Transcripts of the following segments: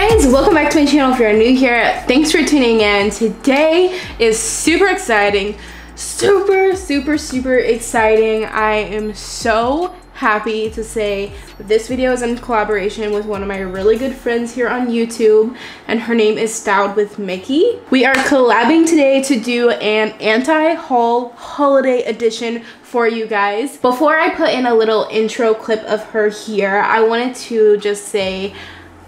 guys, welcome back to my channel. If you're new here, thanks for tuning in. Today is super exciting, super exciting. I am so happy to say this video is in collaboration with one of my really good friends here on YouTube, and her name is Styled by Micki. We are collabing today to do an anti-haul holiday edition for you guys. Before I put in a little intro clip of her here, I wanted to just say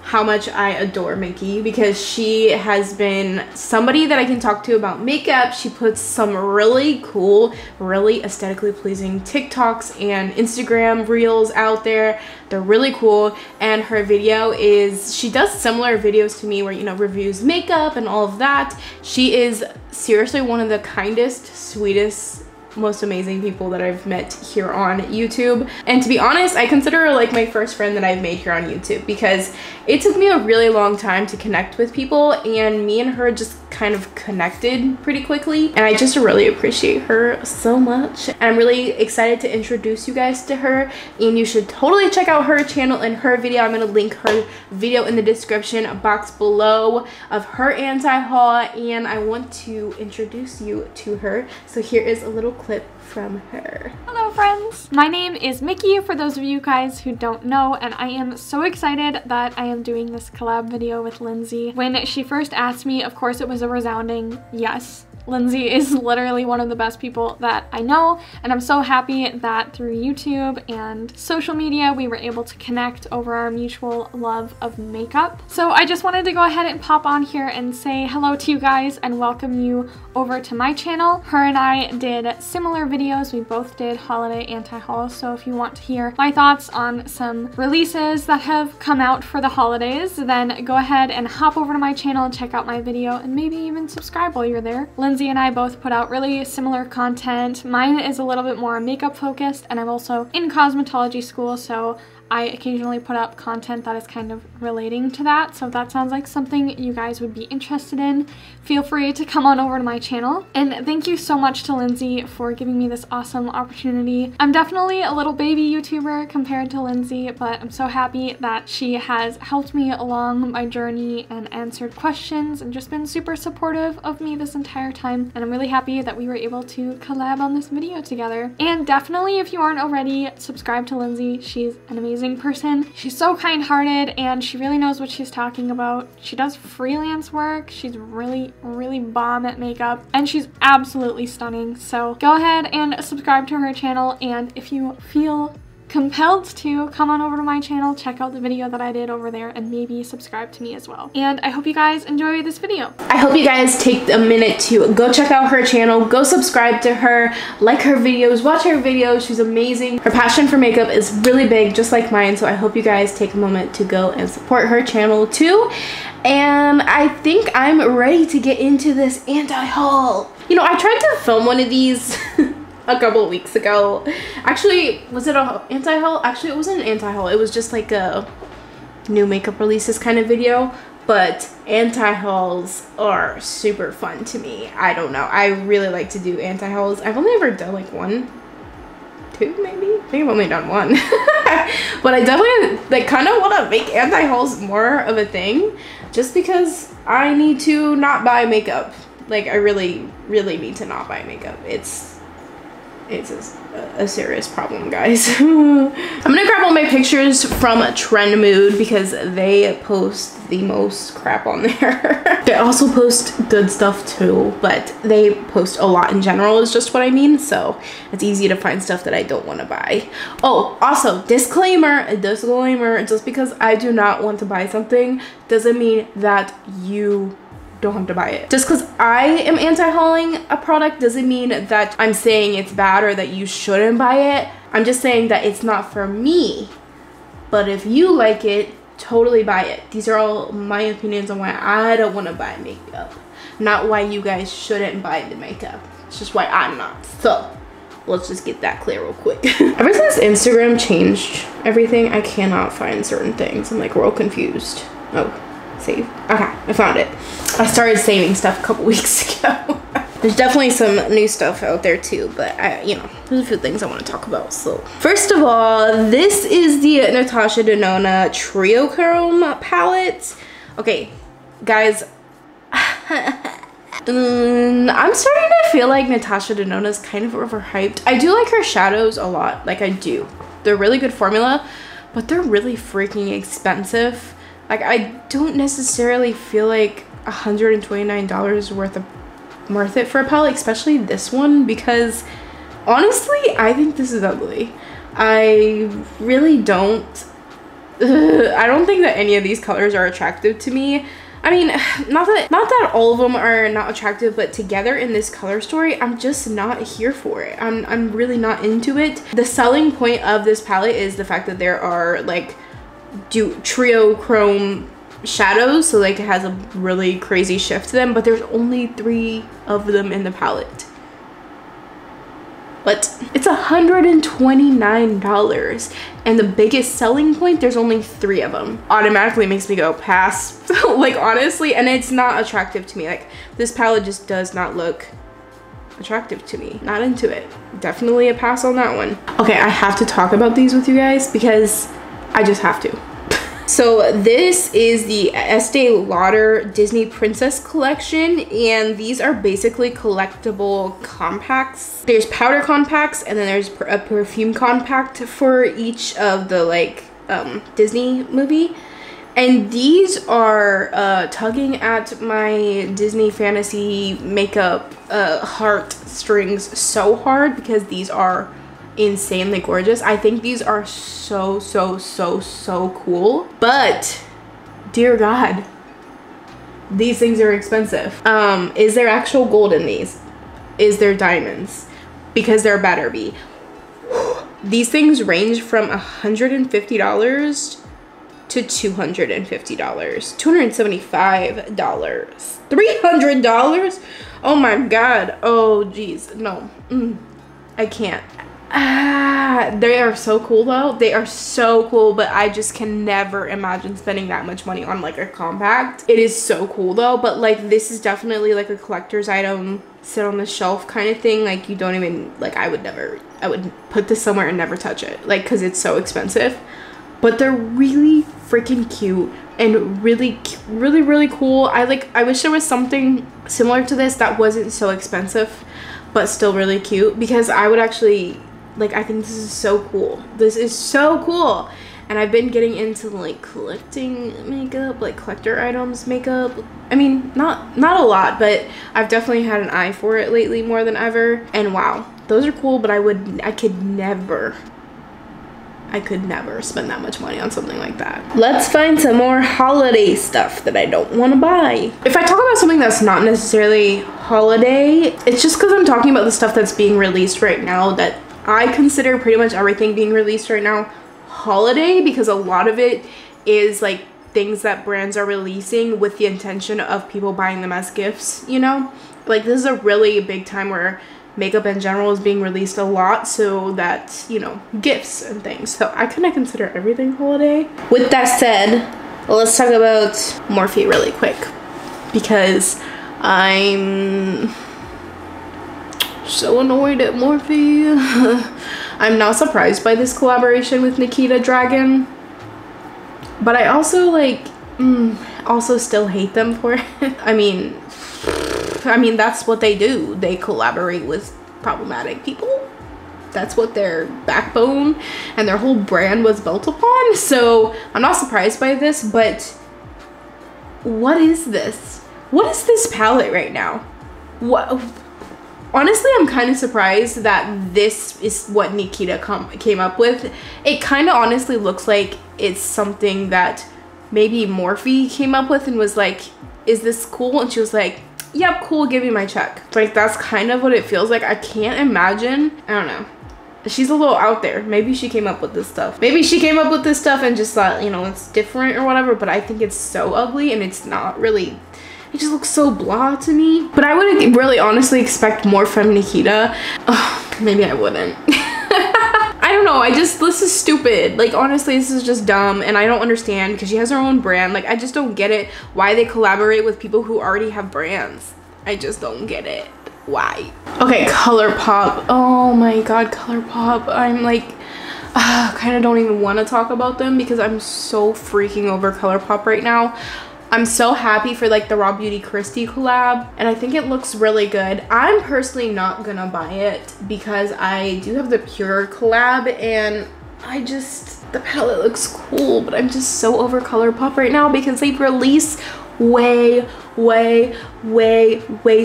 how much I adore Micki, because she has been somebody that I can talk to about makeup. She puts some really cool, really aesthetically pleasing TikToks and Instagram reels out there. They're really cool, and her video is, she does similar videos to me where, you know, reviews makeup and all of that. She is seriously one of the kindest, sweetest, most amazing people that I've met here on YouTube. And to be honest, I consider her like my first friend that I've made here on YouTube, because it took me a really long time to connect with people, and me and her just kind of connected pretty quickly, and I just really appreciate her so much. And I'm really excited to introduce you guys to her, and you should totally check out her channel and her video. I'm going to link her video in the description box below of her anti-haul, and I want to introduce you to her. So here is a little clip from her. Hello friends, my name is Micki for those of you guys who don't know, and I am so excited that I am doing this collab video with Lindsay. When she first asked me, of course it was a resounding yes. Lindsay is literally one of the best people that I know, and I'm so happy that through YouTube and social media we were able to connect over our mutual love of makeup. So I just wanted to go ahead and pop on here and say hello to you guys and welcome you over to my channel. Her and I did similar videos. We both did holiday anti-haul, so if you want to hear my thoughts on some releases that have come out for the holidays, then go ahead and hop over to my channel and check out my video, and maybe even subscribe while you're there. Lindsay and I both put out really similar content. Mine is a little bit more makeup focused, and I'm also in cosmetology school, so I occasionally put up content that is kind of relating to that. So if that sounds like something you guys would be interested in, feel free to come on over to my channel. And thank you so much to Lindsay for giving me this awesome opportunity. I'm definitely a little baby YouTuber compared to Lindsay, but I'm so happy that she has helped me along my journey and answered questions and just been super supportive of me this entire time. And I'm really happy that we were able to collab on this video together. And definitely, if you aren't already, subscribe to Lindsay. She's an amazing person. She's so kind-hearted, and she really knows what she's talking about. She does freelance work. She's really bomb at makeup, and she's absolutely stunning. So go ahead and subscribe to her channel, and if you feel compelled to, come on over to my channel, check out the video that I did over there, and maybe subscribe to me as well. And I hope you guys enjoy this video. I hope you guys take a minute to go check out her channel, go subscribe to her, like her videos, watch her videos. She's amazing. Her passion for makeup is really big, just like mine, so I hope you guys take a moment to go and support her channel too. And I think I'm ready to get into this anti-haul. You know, I tried to film one of these a couple of weeks ago. Actually, was it an anti-haul? Actually, it wasn't an anti-haul. It was just like a new makeup releases kind of video. But anti-hauls are super fun to me. I don't know. I really like to do anti-hauls. I've only ever done like one, two maybe. I think I've only done one. But I definitely like kind of want to make anti-hauls more of a thing, just because I need to not buy makeup. Like I really need to not buy makeup. It's a serious problem, guys. I'm gonna grab all my pictures from Trend Mood, because they post the most crap on there. They also post good stuff too, but they post a lot in general is just what I mean, so it's easy to find stuff that I don't want to buy. Oh, also, disclaimer, just because I do not want to buy something doesn't mean that you don't have to buy it. Just because I am anti-hauling a product doesn't mean that I'm saying it's bad or that you shouldn't buy it. I'm just saying that it's not for me. But if you like it, totally buy it. These are all my opinions on why I don't want to buy makeup, not why you guys shouldn't buy the makeup. It's just why I'm not. So let's just get that clear real quick. Ever since Instagram changed everything, I cannot find certain things. I'm like real confused. Oh, save. Okay, I found it. I started saving stuff a couple weeks ago. There's definitely some new stuff out there too, but I, you know, there's a few things I want to talk about. So first of all, this is the Natasha Denona Triochrome palette. Okay, guys, I'm starting to feel like Natasha Denona is kind of overhyped. I do like her shadows a lot, like I do. They're really good formula, but they're really freaking expensive. Like, I don't necessarily feel like $129 worth it for a palette, especially this one, because honestly, I think this is ugly. I really don't. I don't think that any of these colors are attractive to me. I mean, not that all of them are not attractive, but together in this color story, I'm just not here for it. I'm really not into it. The selling point of this palette is the fact that there are like triochrome shadows, so like it has a really crazy shift to them, but there's only 3 of them in the palette. But it's $129, and the biggest selling point, there's only 3 of them. Automatically makes me go pass, like honestly, and it's not attractive to me. Like, this palette just does not look attractive to me. Not into it. Definitely a pass on that one. Okay, I have to talk about these with you guys because I just have to. So this is the Estee Lauder Disney Princess collection, and these are basically collectible compacts. There's powder compacts, and then there's a perfume compact for each of the like Disney movie. And these are tugging at my Disney fantasy makeup heartstrings so hard because these are insanely gorgeous. I think these are so cool, but dear God, these things are expensive. Is there actual gold in these? Is there diamonds? Because there better be. These things range from $150 to $250, $275, $300. Oh my God. Oh geez, no. I can't. They are so cool though. They are so cool, but I just can never imagine spending that much money on like a compact. It is so cool though, but like this is definitely like a collector's item, sit on the shelf kind of thing. Like you don't even, like I would put this somewhere and never touch it, like because it's so expensive. But they're really freaking cute and really cool. I wish there was something similar to this that wasn't so expensive but still really cute, because I would actually, like, I think this is so cool. This is so cool. And I've been getting into like collecting makeup, like collector items makeup. I mean, not a lot, but I've definitely had an eye for it lately more than ever. And wow, those are cool, but I could never spend that much money on something like that. Let's find some more holiday stuff that I don't want to buy. If I talk about something that's not necessarily holiday, it's just because I'm talking about the stuff that's being released right now, that I consider pretty much everything being released right now holiday, because a lot of it is like things that brands are releasing with the intention of people buying them as gifts, you know? Like this is a really big time where makeup in general is being released a lot, so that, you know, gifts and things. So I kind of consider everything holiday. With that said, let's talk about Morphe really quick, because I'm so annoyed at Morphe. I'm not surprised by this collaboration with Nikita Dragon, but I also like also still hate them for it. I mean that's what they do. They collaborate with problematic people. That's what their backbone and their whole brand was built upon. So I'm not surprised by this, but what is this? What is this palette right now? What? Honestly, I'm kind of surprised that this is what Nikita came up with. It kind of honestly looks like it's something that maybe Morphe came up with and was like, is this cool? And she was like, yep, cool, give me my check. Like, that's kind of what it feels like. I can't imagine. I don't know. She's a little out there. Maybe she came up with this stuff. Maybe she came up with this stuff and just thought, you know, it's different or whatever, but I think it's so ugly and it's not really... It just looks so blah to me. But I would really honestly expect more from Nikita. Oh, maybe I wouldn't. I don't know. This is stupid. Like, honestly, this is just dumb. And I don't understand, because she has her own brand. Like, I just don't get it why they collaborate with people who already have brands. I just don't get it. why. Okay, ColourPop. Oh my god, ColourPop. I'm like, kind of don't even want to talk about them because I'm so freaking over ColourPop right now. I'm so happy for like the Raw Beauty Christie collab and I think it looks really good. I'm personally not gonna buy it because I do have the Pure collab and I just, the palette looks cool, but I'm just so over ColourPop right now because they release way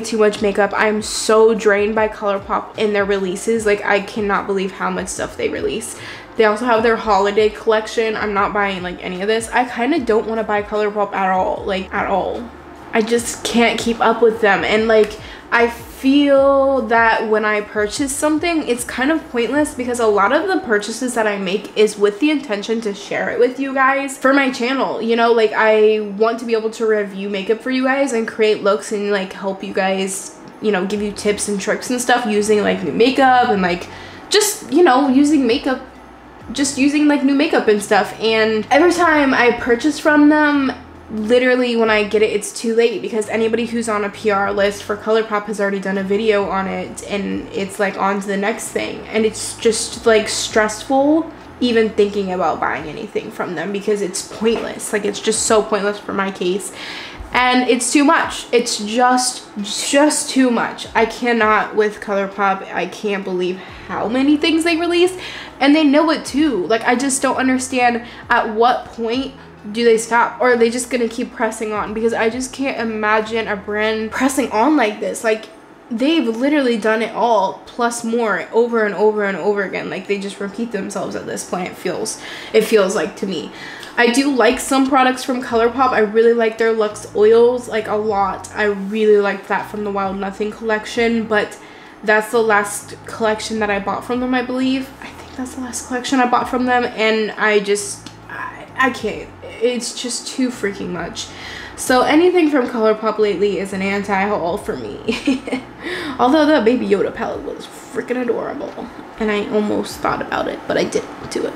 too much makeup. I'm so drained by ColourPop and their releases. Like, I cannot believe how much stuff they release. They also have their holiday collection. I'm not buying like any of this. I kind of don't want to buy ColourPop at all, like at all. I just can't keep up with them. And like, I feel that when I purchase something, it's kind of pointless because a lot of the purchases that I make is with the intention to share it with you guys for my channel. You know, like I want to be able to review makeup for you guys and create looks and like help you guys, you know, give you tips and tricks and stuff using like new makeup and like just, you know, using makeup. Just using like new makeup and stuff. And every time I purchase from them, literally when I get it, it's too late because anybody who's on a PR list for ColourPop has already done a video on it and it's like on to the next thing. And it's just like stressful even thinking about buying anything from them because it's pointless. Like, it's just so pointless for my case. And it's too much. It's just too much. I cannot with ColourPop. I can't believe how many things they release. And they know it too. Like, I just don't understand at what point do they stop? Or are they just gonna keep pressing on? Because I just can't imagine a brand pressing on like this. Like, they've literally done it all plus more over and over and over again. Like, they just repeat themselves at this point, it feels like to me. I do like some products from ColourPop. I really like their Luxe Oils, like, a lot. I really like that from the Wild Nothing collection, but that's the last collection that I bought from them, I believe. I think that's the last collection I bought from them, and I just, I can't. It's just too freaking much. So anything from ColourPop lately is an anti-haul for me. Although the Baby Yoda palette was freaking adorable, and I almost thought about it, but I didn't do it.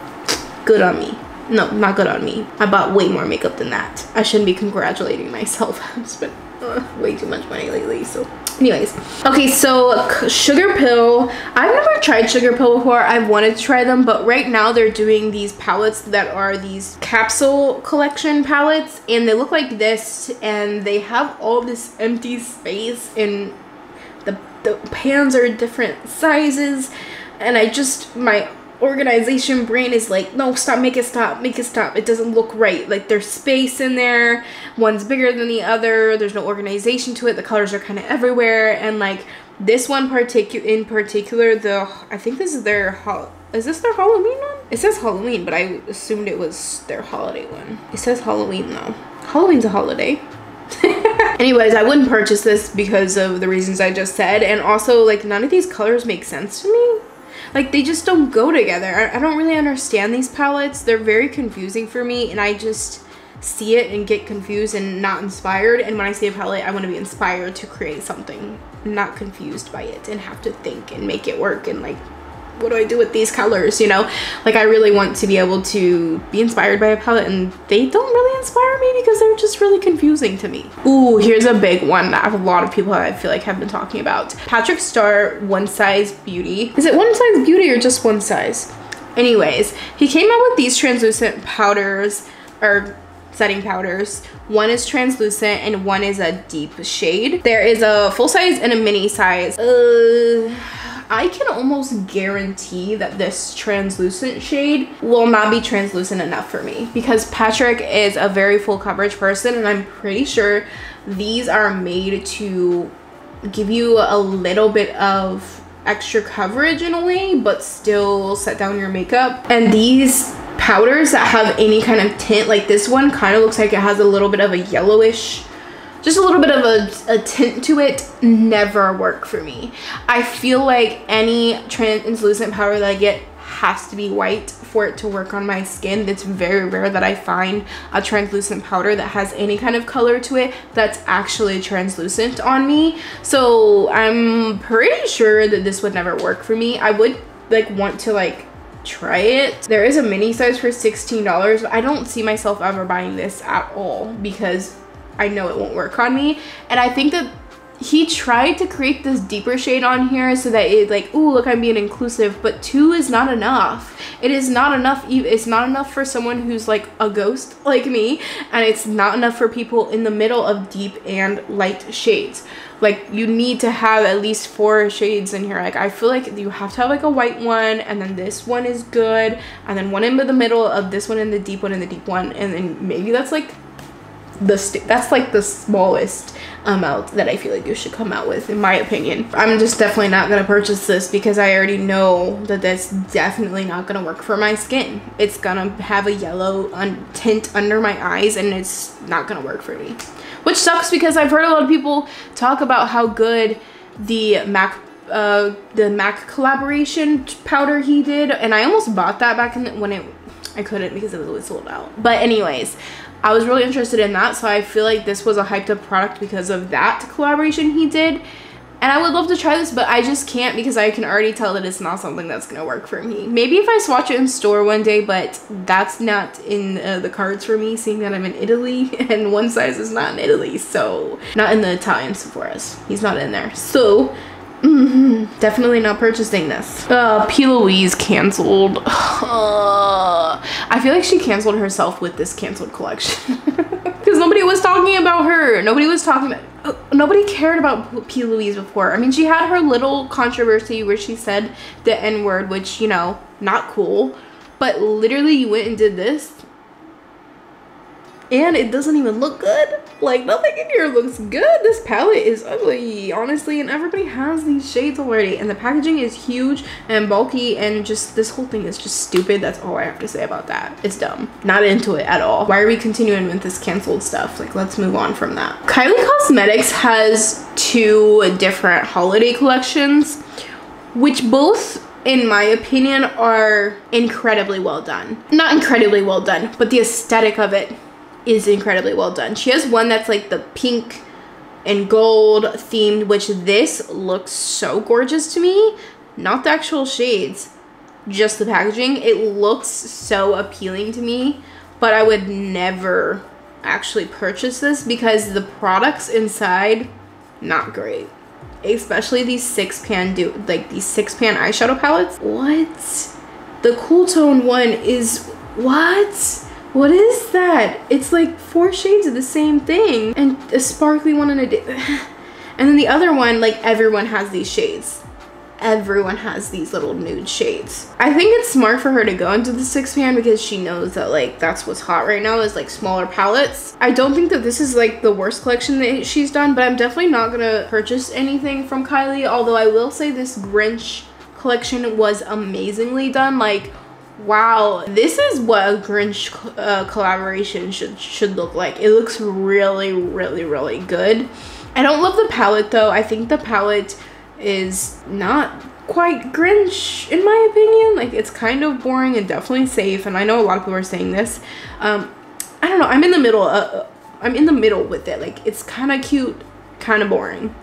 Good on me. No, not good on me. I bought way more makeup than that. I shouldn't be congratulating myself. I've spent way too much money lately, so anyways. Okay, so Sugar Pill. I've never tried Sugar Pill before. I've wanted to try them, but right now they're doing these palettes that are these capsule collection palettes, and they look like this, and they have all this empty space, and the pans are different sizes, and I just, my organization brain is like, no, stop, make it stop, make it stop. It doesn't look right. Like, there's space in there, one's bigger than the other, there's no organization to it, the colors are kind of everywhere. And like this one in particular, I think this is their is this their Halloween one? It says Halloween, but I assumed it was their holiday one. It says Halloween though. Halloween's a holiday. Anyways, I wouldn't purchase this because of the reasons I just said, and also like none of these colors make sense to me. Like, they just don't go together. I don't really understand these palettes. They're very confusing for me, and I just see it and get confused and not inspired. And when I see a palette, I want to be inspired to create something, not confused by it and have to think and make it work and like, what do I do with these colors, you know? Like, I really want to be able to be inspired by a palette, and they don't really inspire me because they're just really confusing to me. Ooh, here's a big one that a lot of people I feel like have been talking about. Patrick Star, One Size Beauty. Is it One Size Beauty or just One Size? Anyways, he came out with these translucent powders, or setting powders. One is translucent and one is a deep shade. There is a full size and a mini size. I can almost guarantee that this translucent shade will not be translucent enough for me because Patrick is a very full coverage person, and I'm pretty sure these are made to give you a little bit of extra coverage in a way but still set down your makeup. And these powders that have any kind of tint, like this one kind of looks like it has a little bit of a yellowish, just a little bit of a tint to it, never work for me. I feel like any translucent powder that I get has to be white for it to work on my skin. It's very rare that I find a translucent powder that has any kind of color to it that's actually translucent on me. So I'm pretty sure that this would never work for me. I would like want to like try it. There is a mini size for $16, but I don't see myself ever buying this at all because I know it won't work on me. And I think that he tried to create this deeper shade on here so that it like, ooh, look, I'm being inclusive, but 2 is not enough. It is not enough. It's not enough for someone who's like a ghost like me, and it's not enough for people in the middle of deep and light shades. Like, you need to have at least 4 shades in here. Like, I feel like you have to have like a white one, and then this one is good, and then one in the middle of this one and the deep one and the deep one, and then maybe that's like that's like the smallest amount that I feel like you should come out with, in my opinion. I'm just definitely not gonna purchase this because I already know that that's definitely not gonna work for my skin. It's gonna have a yellow tint under my eyes, and it's not gonna work for me, which sucks because I've heard a lot of people talk about how good the MAC collaboration powder he did, and I almost bought that back in the, I couldn't because it was always sold out. But anyways, I was really interested in that, so I feel like this was a hyped up product because of that collaboration he did. And I would love to try this, but I just can't because I can already tell that it's not something that's going to work for me. Maybe if I swatch it in store one day, but that's not in the cards for me, seeing that I'm in Italy and One Size is not in Italy, so not in the Italian Sephora's. He's not in there. So definitely not purchasing this. P. Louise canceled. I feel like she canceled herself with this canceled collection because nobody was talking about her. Nobody was talking about, nobody cared about P. Louise before. I mean, she had her little controversy where she said the N-word, which, you know, not cool, but literally you went and did this and it doesn't even look good. Like, nothing in here looks good. This palette is ugly, honestly, and everybody has these shades already, and the packaging is huge and bulky, and just this whole thing is just stupid. That's all I have to say about that. It's dumb. Not into it at all. Why are we continuing with this canceled stuff? Like, let's move on from that. Kylie Cosmetics has 2 different holiday collections, which both, in my opinion, are incredibly well done. Not incredibly well done, but the aesthetic of it is incredibly well done. She has one that's like the pink and gold themed, which this looks so gorgeous to me. Not the actual shades, just the packaging. It looks so appealing to me, but I would never actually purchase this because the products inside, not great. Especially these 6-pan like these 6-pan eyeshadow palettes. What? The cool tone one is what? What is that? It's like 4 shades of the same thing and a sparkly one and a and then the other one, like, everyone has these shades. Everyone has these little nude shades. I think it's smart for her to go into the 6-pan because she knows that, like, that's what's hot right now is like smaller palettes. I don't think that this is like the worst collection that she's done, but I'm definitely not gonna purchase anything from Kylie, although I will say this Grinch collection was amazingly done. Like, wow, this is what a Grinch collaboration should look like. It looks really, really, really good. I don't love the palette though. I think the palette is not quite Grinch in my opinion. Like, it's kind of boring and definitely safe. And I know a lot of people are saying this. I don't know. I'm in the middle. I'm in the middle with it. Like, it's kind of cute, kind of boring.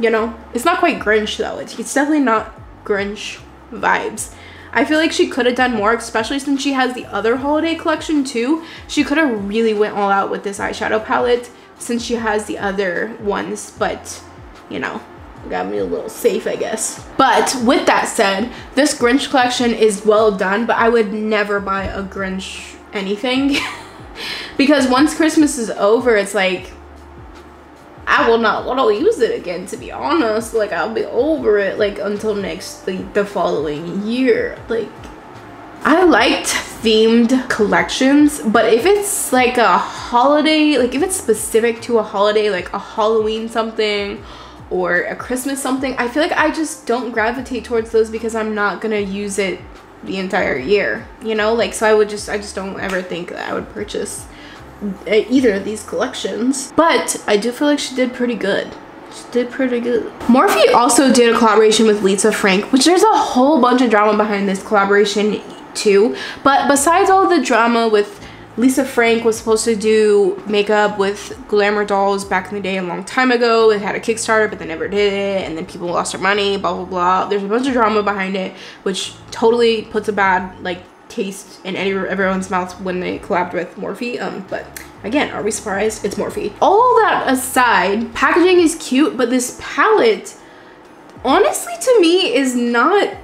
You know, it's not quite Grinch though. It's definitely not Grinch vibes. I feel like she could have done more, especially since she has the other holiday collection too. She could have really went all out with this eyeshadow palette since she has the other ones, but, you know, got me a little safe, I guess. But with that said, this Grinch collection is well done, but I would never buy a Grinch anything because once Christmas is over, it's like, I will not want to use it again, to be honest. Like, I'll be over it, like, until next, like, the following year. Like, I liked themed collections, but if it's like a holiday, like if it's specific to a holiday, like a Halloween something or a Christmas something, I feel like I just don't gravitate towards those because I'm not gonna use it the entire year, you know? Like, so I just don't ever think that I would purchase either of these collections, but I do feel like she did pretty good. She did pretty good. Morphe also did a collaboration with Lisa Frank, which there's a whole bunch of drama behind this collaboration too, but besides all the drama with Lisa Frank was supposed to do makeup with Glamour Dolls back in the day a long time ago. It had a Kickstarter, but they never did it, and then people lost their money, blah blah blah. There's a bunch of drama behind it, which totally puts a bad, like, taste in everyone's mouth when they collabed with Morphe, but Again, are we surprised? It's Morphe. All that aside, packaging is cute, but this palette, honestly, to me, is not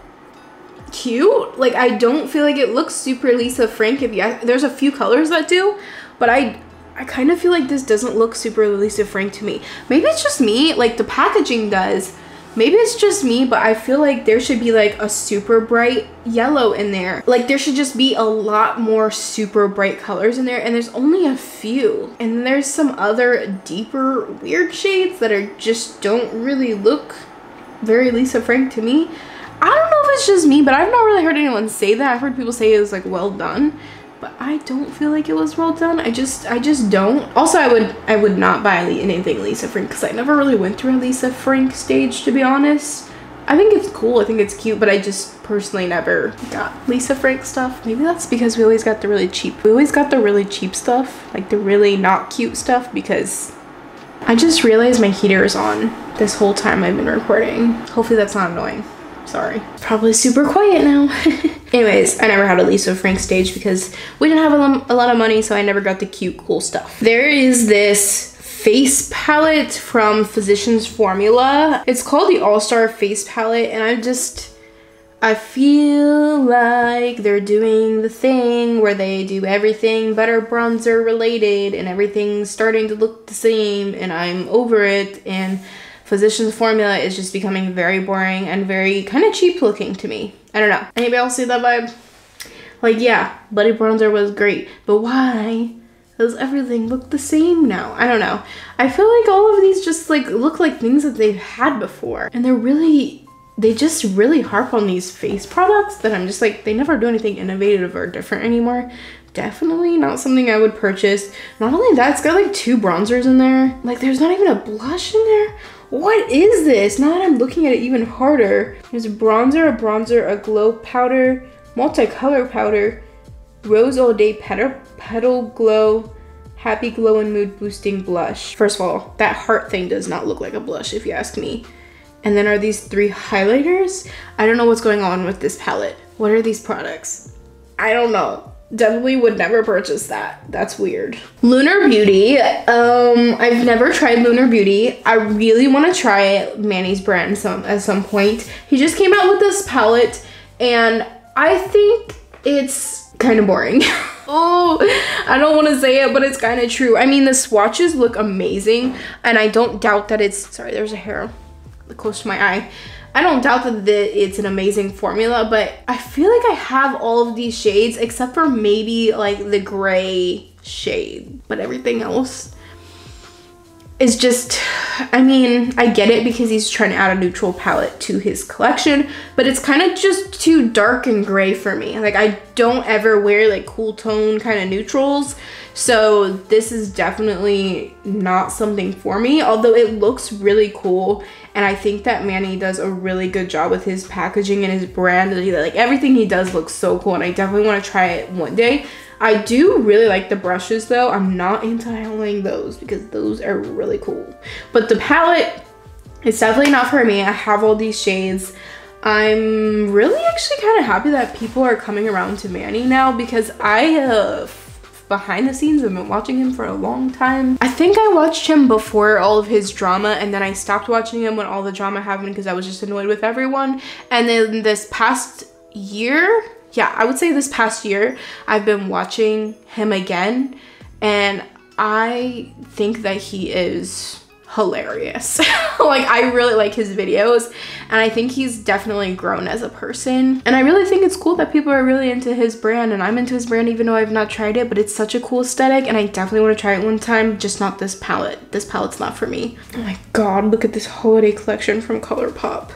cute. Like, I don't feel like it looks super Lisa Frank. If you, there's a few colors that do, but I kind of feel like this doesn't look super Lisa Frank to me. Maybe it's just me, like the packaging does. Maybe it's just me, but I feel like there should be like a super bright yellow in there. Like there should just be a lot more super bright colors in there, and there's only a few. And there's some other deeper weird shades that are just don't really look very Lisa Frank to me. I don't know if it's just me, but I've not really heard anyone say that. I've heard people say it was like well done, but I don't feel like it was well done. I just don't. Also, I would not buy anything Lisa Frank because I never really went through a Lisa Frank stage, to be honest. I think it's cool, I think it's cute, but I just personally never got Lisa Frank stuff. Maybe that's because we always got the really cheap stuff, like the really not cute stuff, because I just realized my heater is on this whole time I've been recording. Hopefully that's not annoying. Sorry. Probably super quiet now. Anyways, I never had a Lisa Frank stage because we didn't have a lot of money, so I never got the cute, cool stuff. There is this face palette from Physicians Formula. It's called the All-Star Face Palette, and I feel like they're doing the thing where they do everything butter bronzer related, and everything's starting to look the same, and I'm over it, and Physicians Formula is just becoming very boring and very kind of cheap looking to me. I don't know. Anybody else see that vibe? Like, yeah, Buddy Bronzer was great, but why does everything look the same now? I don't know. I feel like all of these just like look like things that they've had before. And they're really, they just really harp on these face products that I'm just like, they never do anything innovative or different anymore. Definitely not something I would purchase. Not only that, it's got like 2 bronzers in there. Like there's not even a blush in there. What is this? Now that I'm looking at it even harder. There's a bronzer, a glow powder, multicolor powder, rose all day petal glow, happy glow and mood boosting blush. First of all, that heart thing does not look like a blush if you ask me. And then are these 3 highlighters? I don't know what's going on with this palette. What are these products? I don't know. Definitely would never purchase that. That's weird. Lunar Beauty. I've never tried Lunar Beauty. I really want to try it. Manny's brand at some point. He just came out with this palette and I think it's kind of boring. Oh, I don't want to say it, but it's kind of true. I mean, the swatches look amazing and I don't doubt that it's, sorry, there's a hair close to my eye. I don't doubt that it's an amazing formula, but I feel like I have all of these shades except for maybe like the gray shade, but everything else is just, I mean, I get it because he's trying to add a neutral palette to his collection, but it's kind of just too dark and gray for me. Like I don't ever wear like cool tone kind of neutrals. So this is definitely not something for me, although it looks really cool. And I think that Manny does a really good job with his packaging and his brand. Like everything he does looks so cool and I definitely want to try it one day. I do really like the brushes though. I'm not anti-owning those because those are really cool. But the palette, it's definitely not for me. I have all these shades. I'm really actually kind of happy that people are coming around to Manny now because I have behind the scenes I've been watching him for a long time. I think I watched him before all of his drama and then I stopped watching him when all the drama happened because I was just annoyed with everyone. And then this past year, yeah, I would say this past year, I've been watching him again and I think that he is hilarious. Like I really like his videos and I think he's definitely grown as a person and I really think it's cool that people are really into his brand and I'm into his brand even though I've not tried it, but it's such a cool aesthetic and I definitely want to try it one time, just not this palette. This palette's not for me. Oh my god, look at this holiday collection from ColourPop.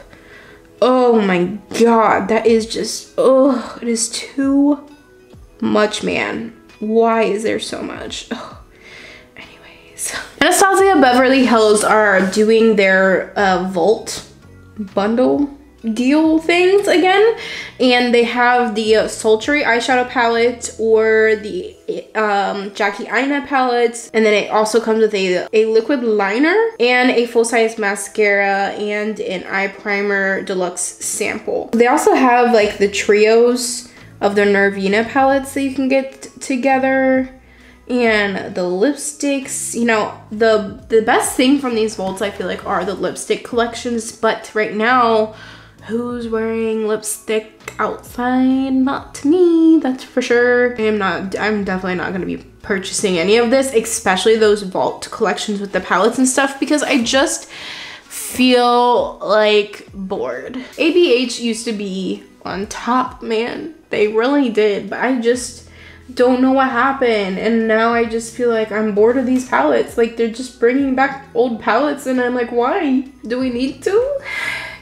Oh my god, that is just, oh, it is too much, man. Why is there so much? Oh. Anastasia Beverly Hills are doing their Volt bundle deal things again and they have the Sultry eyeshadow palette or the Jackie Aina palettes and then it also comes with a liquid liner and a full-size mascara and an eye primer deluxe sample. They also have like the trios of the Nirvana palettes that you can get together. and the lipsticks. You know, the best thing from these molds, I feel like, are the lipstick collections, but right now, who's wearing lipstick outside? Not me, that's for sure. I'm definitely not gonna be purchasing any of this, especially those vault collections with the palettes and stuff, because I just feel like bored. ABH used to be on top, man. They really did, but I just don't know what happened. And now I just feel like I'm bored of these palettes. Like, they're just bringing back old palettes and I'm like, why? Do we need to?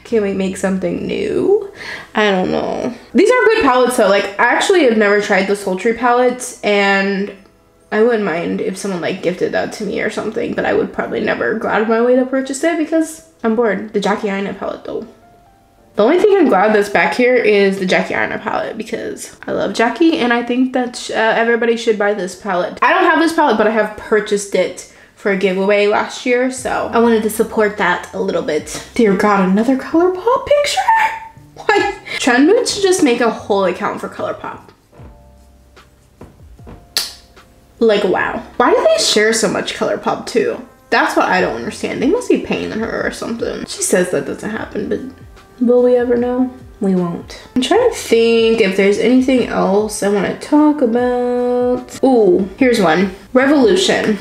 Can we make something new? I don't know. These are good palettes though. Like, I actually have never tried the Sultry palettes, and I wouldn't mind if someone like gifted that to me or something, but I would probably never go out of my way to purchase it because I'm bored. The Jackie Aina palette though. The only thing I'm glad that's back here is the Jackie Aina palette, because I love Jackie and I think that everybody should buy this palette. I don't have this palette, but I have purchased it for a giveaway last year, so I wanted to support that a little bit. Dear God, another ColourPop picture? What? Trend Mood should just make a whole account for ColourPop. Like, wow. Why do they share so much ColourPop too? That's what I don't understand. They must be paying her or something. She says that doesn't happen, but will we ever know? We won't. I'm trying to think if there's anything else I want to talk about. Ooh, here's one. Revolution.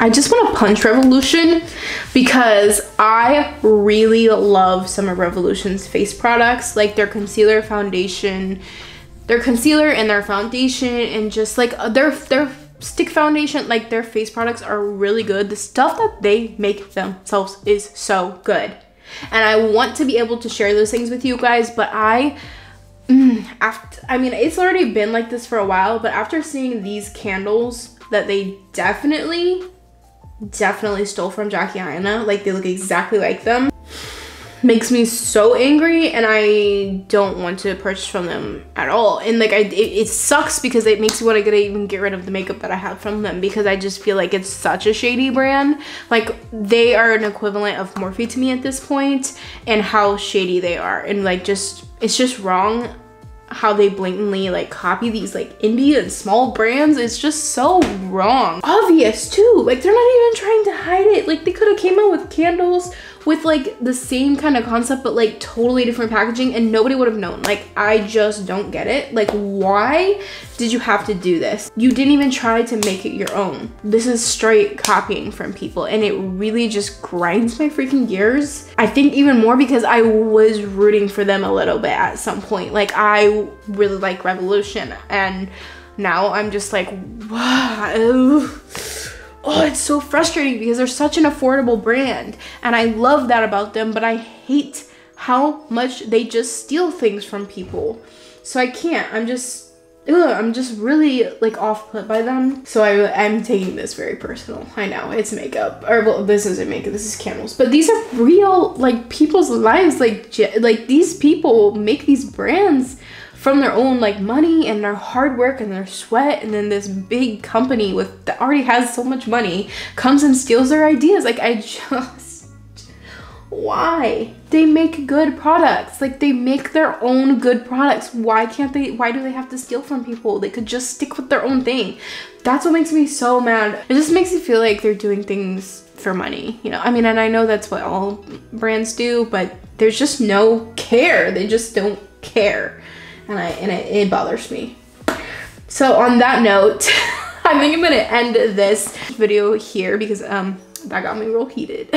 I just want to punch Revolution because I really love some of Revolution's face products, like their concealer, foundation, their concealer and their foundation, and just like their stick foundation. Like, their face products are really good. The stuff that they make themselves is so good. And I want to be able to share those things with you guys, but I mean, it's already been like this for a while, but after seeing these candles that they definitely stole from Jackie Aina, like they look exactly like them, makes me so angry, and I don't want to purchase from them at all. And like, it sucks because it makes me want to even get rid of the makeup that I have from them, because I just feel like it's such a shady brand. Like, they are an equivalent of Morphe to me at this point, and how shady they are, and like, just, it's just wrong how they blatantly like copy these like indie and small brands. It's just so wrong. Obvious too, like they're not even trying to hide it. Like, they could have came out with candles with like the same kind of concept but like totally different packaging, and nobody would have known. Like, I just don't get it. Like, why did you have to do this? You didn't even try to make it your own. This is straight copying from people, and it really just grinds my freaking gears. I think even more because I was rooting for them a little bit at some point. Like, I really like Revolution, and now I'm just like, wow. Oh, it's so frustrating because they're such an affordable brand, and I love that about them, but I hate how much they just steal things from people. So I can't, I'm just really like off put by them. So I'm taking this very personal. I know it's makeup, or well, this isn't makeup, this is candles, but these are real like people's lives. Like these people make these brands from their own like money and their hard work and their sweat, and then this big company with that already has so much money comes and steals their ideas. Like, I just, why? They make good products. Like, they make their own good products. Why can't they, why do they have to steal from people? They could just stick with their own thing. That's what makes me so mad. It just makes me feel like they're doing things for money, you know? I mean, and I know that's what all brands do, but there's just no care. They just don't care. And it bothers me. So on that note, I think I'm gonna end this video here because that got me real heated.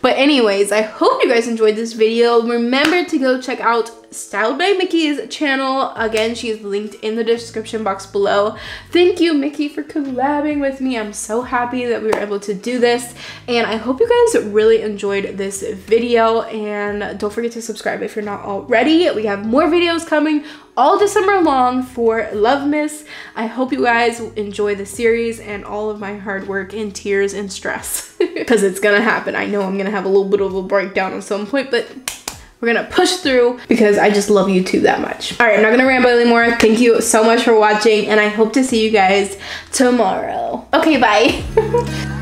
But anyways, I hope you guys enjoyed this video. Remember to go check out Styled by Micki's channel. Again, she is linked in the description box below. Thank you, Micki, for collabing with me. I'm so happy that we were able to do this, and I hope you guys really enjoyed this video, and don't forget to subscribe if you're not already. We have more videos coming all December long for Love Miss. I hope you guys enjoy the series and all of my hard work and tears and stress, because it's gonna happen. I know I'm gonna have a little bit of a breakdown at some point, but we're gonna push through because I just love YouTube that much. All right, I'm not gonna ramble anymore. Thank you so much for watching, and I hope to see you guys tomorrow. Okay, bye.